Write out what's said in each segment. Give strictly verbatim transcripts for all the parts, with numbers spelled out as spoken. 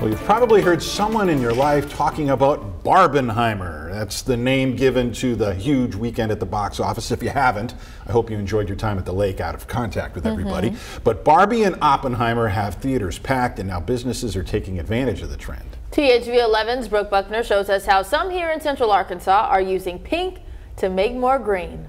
Well, you've probably heard someone in your life talking about Barbenheimer. That's the name given to the huge weekend at the box office. If you haven't, I hope you enjoyed your time at the lake out of contact with everybody. Mm-hmm. But Barbie and Oppenheimer have theaters packed, and now businesses are taking advantage of the trend. T H V eleven's Brooke Buckner shows us how some here in Central Arkansas are using pink to make more green.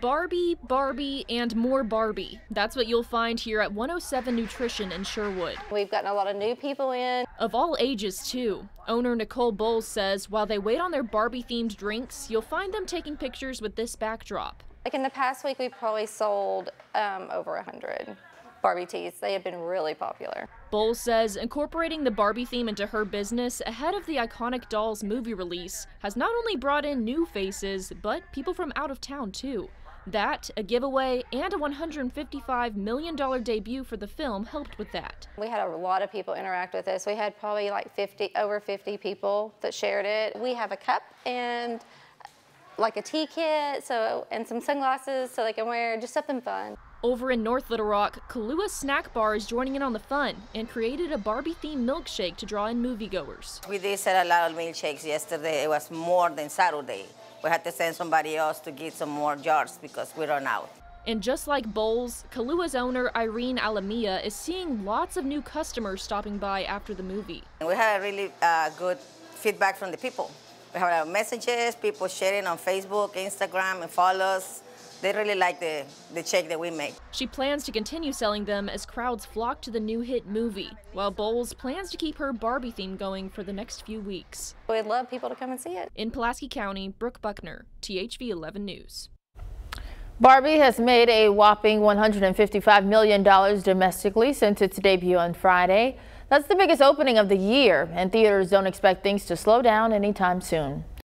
Barbie, Barbie, and more Barbie. That's what you'll find here at one oh seven Nutrition in Sherwood. We've gotten a lot of new people in. Of all ages, too. Owner Nicole Bowles says while they wait on their Barbie-themed drinks, you'll find them taking pictures with this backdrop. Like in the past week, we probably sold um, over one hundred Barbie teas. They have been really popular. Bowles says incorporating the Barbie theme into her business ahead of the iconic doll's movie release has not only brought in new faces, but people from out of town, too. That, a giveaway, and a one hundred fifty-five million dollar debut for the film helped with that. We had a lot of people interact with this. We had probably like fifty, over fifty people that shared it. We have a cup and like a tea kit, so, and some sunglasses so they can wear, just something fun. Over in North Little Rock, Kalua's snack bar is joining in on the fun and created a Barbie-themed milkshake to draw in moviegoers. We did sell a lot of milkshakes yesterday. It was more than Saturday. We had to send somebody else to get some more jars because we run out. And just like Bowles, Kalua's owner Irene Alamia is seeing lots of new customers stopping by after the movie. We had a really uh, good feedback from the people. We have a lot of messages, people sharing on Facebook, Instagram, and follow us. They really like the, the shake that we make. She plans to continue selling them as crowds flock to the new hit movie, while Bowles plans to keep her Barbie theme going for the next few weeks. We'd love people to come and see it. In Pulaski County, Brooke Buckner, T H V eleven News. Barbie has made a whopping one hundred fifty-five million dollars domestically since its debut on Friday. That's the biggest opening of the year, and theaters don't expect things to slow down anytime soon.